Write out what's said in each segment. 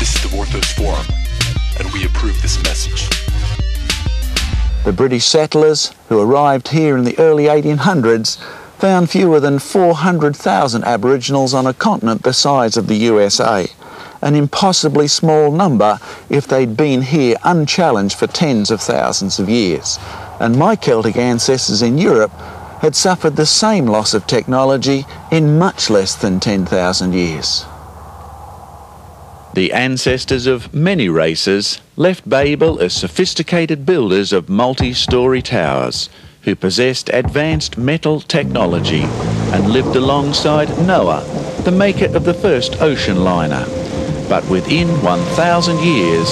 This is the Orthos Forum, and we approve this message. The British settlers, who arrived here in the early 1800s, found fewer than 400,000 Aboriginals on a continent the size of the USA, an impossibly small number if they'd been here unchallenged for tens of thousands of years. And my Celtic ancestors in Europe had suffered the same loss of technology in much less than 10,000 years. The ancestors of many races left Babel as sophisticated builders of multi-storey towers who possessed advanced metal technology and lived alongside Noah, the maker of the first ocean liner. But within 1,000 years,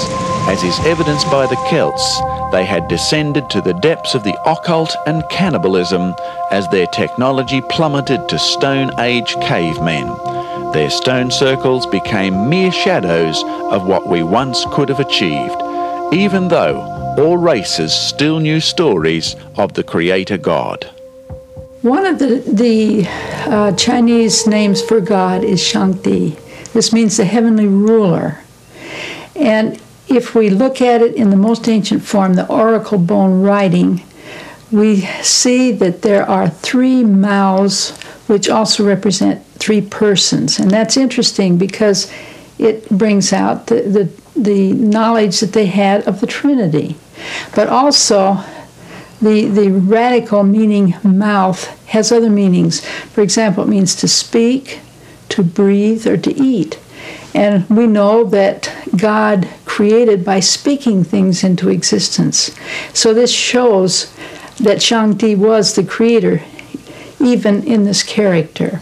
as is evidenced by the Celts, they had descended to the depths of the occult and cannibalism as their technology plummeted to Stone Age cavemen. Their stone circles became mere shadows of what we once could have achieved, even though all races still knew stories of the Creator God. One of the Chinese names for God is Shangdi. This means the heavenly ruler. And if we look at it in the most ancient form, the oracle bone writing, we see that there are three mouths which also represent three persons. And that's interesting because it brings out the knowledge that they had of the Trinity. But also the radical meaning mouth has other meanings. For example, it means to speak, to breathe, or to eat. And we know that God created by speaking things into existence. So this shows that Shangdi was the creator, even in this character.